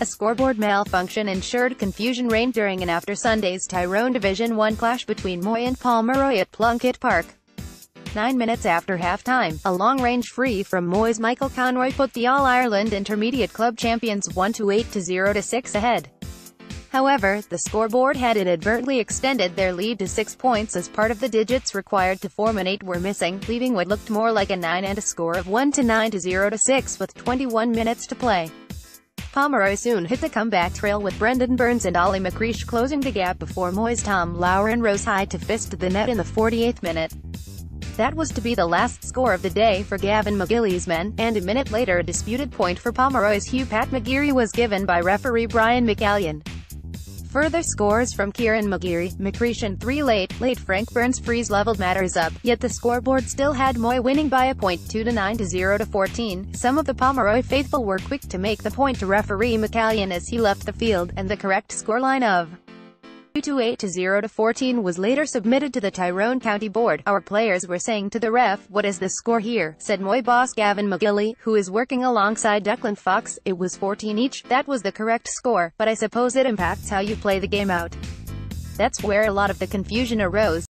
A scoreboard malfunction ensured confusion reigned during and after Sunday's Tyrone Division 1 clash between Moy and Pomeroy at Plunkett Park. 9 minutes after half-time, a long-range free from Moy's Michael Conroy put the All-Ireland Intermediate Club champions 1-8 to 0-6 ahead. However, the scoreboard had inadvertently extended their lead to 6 points as part of the digits required to form an 8 were missing, leaving what looked more like a 9 and a score of 1-9 to 0-6 with 21 minutes to play. Pomeroy soon hit the comeback trail with Brendan Burns and Ollie McCreesh closing the gap before Moy's Tom Lowry rose high to fist the net in the 48th minute. That was to be the last score of the day for Gavin McGillie's men, and a minute later a disputed point for Pomeroy's Hugh Pat McGeary was given by referee Brian McAllion. Further scores from Kieran McGeary, McCreesh and three late Frank Burns frees leveled matters up, yet the scoreboard still had Moy winning by a point 2-9 to 0-14, some of the Pomeroy faithful were quick to make the point to referee McAllion as he left the field, and the correct scoreline of 2-8 to 0-14 was later submitted to the Tyrone County Board. "Our players were saying to the ref, 'What is the score here?'" said Moy boss Gavin McGillie, who is working alongside Declan Fox. "It was 14 each, that was the correct score, but I suppose it impacts how you play the game out." That's where a lot of the confusion arose.